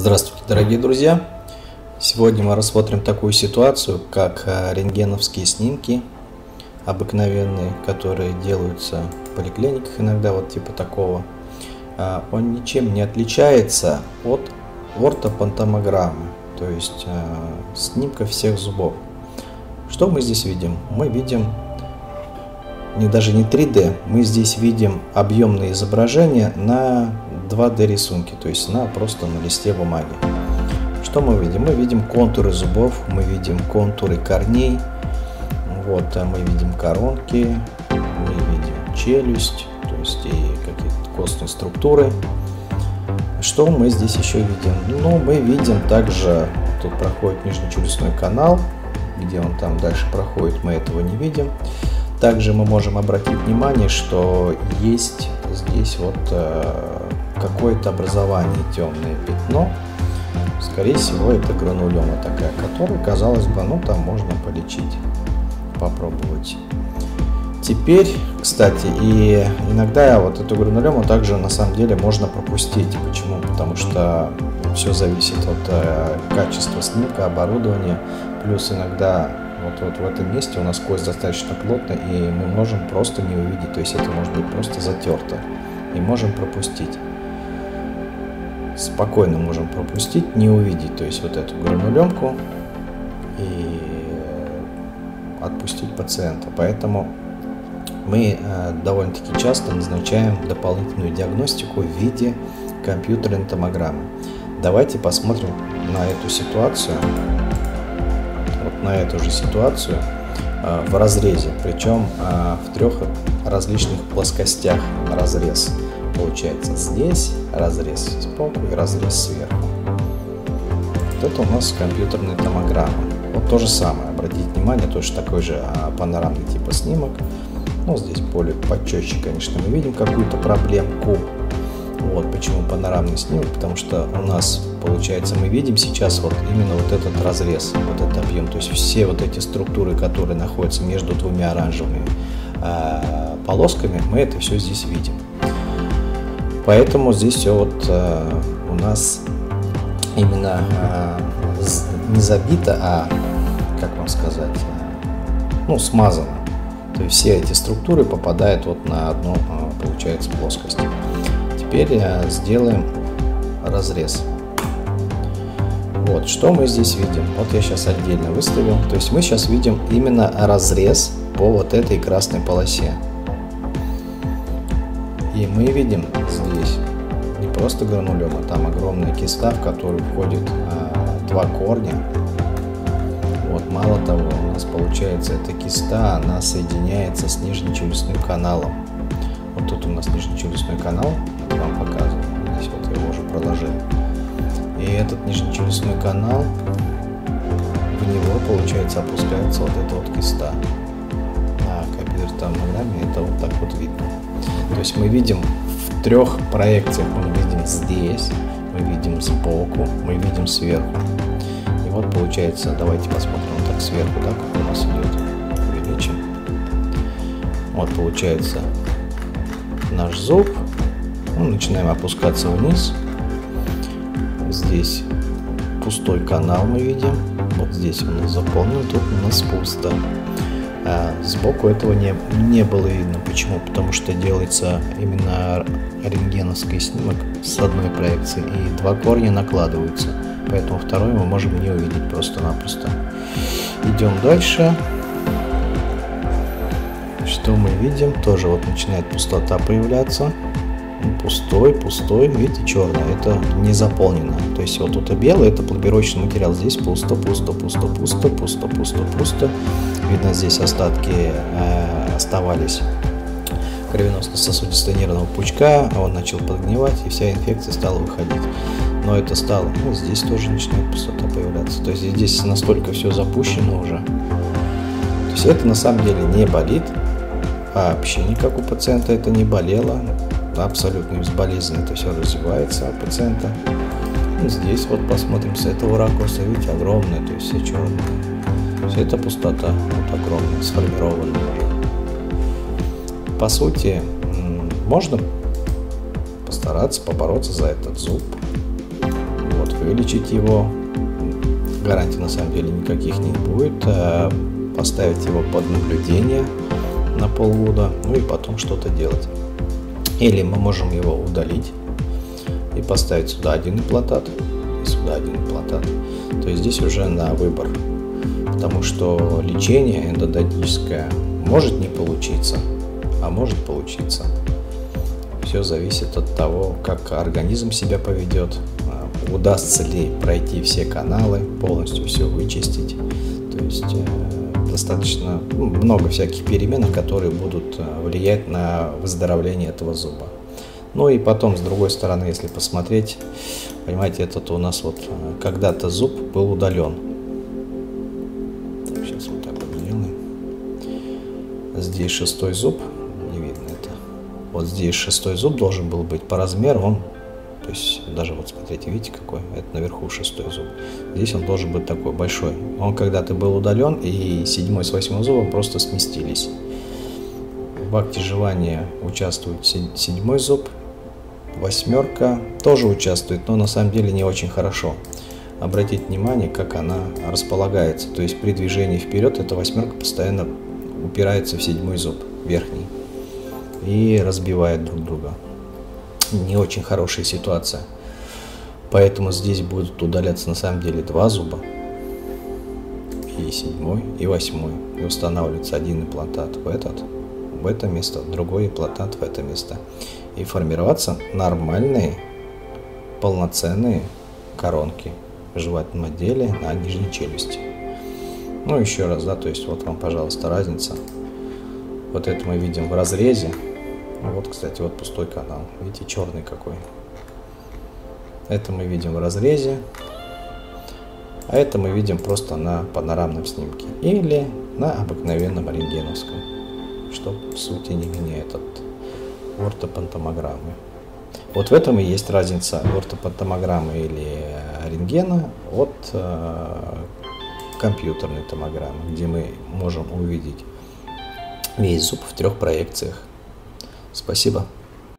Здравствуйте, дорогие друзья! Сегодня мы рассмотрим такую ситуацию, как рентгеновские снимки обыкновенные, которые делаются в поликлиниках иногда, вот типа такого. Он ничем не отличается от ортопантомограммы, то есть снимка всех зубов. Что мы здесь видим? Мы видим даже не 3D, мы здесь видим объемные изображения на 2D рисунке, то есть просто на листе бумаги. Что мы видим? Мы видим контуры зубов, мы видим контуры корней, вот, мы видим коронки, мы видим челюсть, то есть и какие-то костные структуры. Что мы здесь еще видим? Ну, мы видим также, тут проходит нижнечелюстной канал, где он там дальше проходит, мы этого не видим. Также мы можем обратить внимание, что есть здесь вот какое-то образование, темное пятно. Скорее всего, это гранулема такая, которую, казалось бы, ну там можно полечить, попробовать. Теперь, кстати, и иногда вот эту гранулему также на самом деле можно пропустить. Почему? Потому что все зависит от качества снимка, оборудования, плюс иногда вот в этом месте у нас кость достаточно плотная, и мы можем просто не увидеть, то есть это может быть просто затерто, и можем пропустить. Спокойно можем пропустить, не увидеть, то есть вот эту гранулемку, и отпустить пациента. Поэтому мы довольно-таки часто назначаем дополнительную диагностику в виде компьютерной томограммы. Давайте посмотрим на эту ситуацию. На эту же ситуацию в разрезе, причем в трех различных плоскостях разрез получается. Здесь разрез сбоку и разрез сверху. Вот это у нас компьютерная томограмма. Вот то же самое, обратите внимание, тоже такой же панорамный типа снимок. Ну, здесь более почетче, конечно, мы видим какую-то проблемку. Вот почему панорамный снимок, потому что у нас получается, мы видим сейчас вот именно вот этот разрез, вот этот объем, то есть все вот эти структуры, которые находятся между двумя оранжевыми полосками, мы это все здесь видим. Поэтому здесь все вот у нас именно не забито, а, как вам сказать, ну, смазано. То есть все эти структуры попадают вот на одну, получается, плоскость. Теперь сделаем разрез. Вот что мы здесь видим. Вот я сейчас отдельно выставил. То есть мы сейчас видим именно разрез по вот этой красной полосе. И мы видим здесь не просто гранулема, там огромная киста, в которую входит два корня. Вот, мало того, у нас получается эта киста, она соединяется с нижнечелюстным каналом. Вот тут у нас нижнечелюстной канал, я вам показываю, здесь вот я его уже проложил. И этот нижнечелюстной канал, в него, получается, опускается вот эта вот киста. На компьютерной томограмме это вот так вот видно. То есть мы видим в трех проекциях, мы видим здесь, мы видим сбоку, мы видим сверху. И вот получается, давайте посмотрим вот так сверху, да, как у нас идет, увеличим. Вот получается наш зуб, мы начинаем опускаться вниз, здесь пустой канал мы видим, вот здесь у нас заполнен, тут у нас пусто, сбоку этого не было видно. Почему? Потому что делается именно рентгеновский снимок с одной проекции, и два корня накладываются, поэтому второй мы можем не увидеть просто-напросто. Идем дальше. Что мы видим? Тоже вот начинает пустота появляться. Пустой, видите, черное. Это не заполнено. То есть вот тут белое, это пломбировочный материал. Здесь пусто. Видно, здесь остатки оставались кровеносно-сосудисто-нервного пучка. Он начал подгнивать, и вся инфекция стала выходить. Но это стало... Ну, здесь тоже начинает пустота появляться. То есть здесь настолько все запущено уже. То есть это на самом деле не болит. Вообще никак у пациента это не болело, абсолютно безболезненно это все развивается у пациента. И здесь вот посмотрим с этого ракурса, видите, огромное, то есть все черное, все это пустота, вот огромная, сформированная. По сути, можно постараться побороться за этот зуб. Вот вот, увеличить его, гарантий на самом деле никаких не будет, поставить его под наблюдение на полгода, ну и потом что-то делать. Или мы можем его удалить и поставить сюда один имплантат, и сюда один имплантат. То есть здесь уже на выбор, потому что лечение эндодонтическое может не получиться, а может получиться. Все зависит от того, как организм себя поведет, удастся ли пройти все каналы, полностью все вычистить. То есть достаточно много всяких переменных, которые будут влиять на выздоровление этого зуба. Ну и потом, с другой стороны, если посмотреть, понимаете, этот у нас вот когда-то зуб был удален. Так, сейчас вот так вот сделаем. Здесь шестой зуб. Вот здесь шестой зуб должен был быть по размеру, он, то есть даже вот смотрите, видите какой, это наверху шестой зуб, здесь он должен быть такой большой, он когда-то был удален, и седьмой с восьмым зубом просто сместились. В акте желания участвует седьмой зуб, восьмерка тоже участвует, но на самом деле не очень хорошо. Обратите внимание, как она располагается, то есть при движении вперед эта восьмерка постоянно упирается в седьмой зуб, верхний, и разбивает друг друга. Не очень хорошая ситуация. Поэтому здесь будут удаляться на самом деле два зуба. И седьмой, и восьмой. И устанавливается один имплантат в это место, другой имплантат в это место. И формироваться нормальные, полноценные коронки в жевательном отделе на нижней челюсти. Ну, еще раз, да, то есть вот вам, пожалуйста, разница. Вот это мы видим в разрезе. Вот, кстати, вот пустой канал. Видите, черный какой. Это мы видим в разрезе. А это мы видим просто на панорамном снимке. Или на обыкновенном рентгеновском. Что, по сути, не меняет от ортопантомограммы. Вот в этом и есть разница ортопантомограммы или рентгена от компьютерной томограммы, где мы можем увидеть весь зуб в 3 проекциях. Спасибо.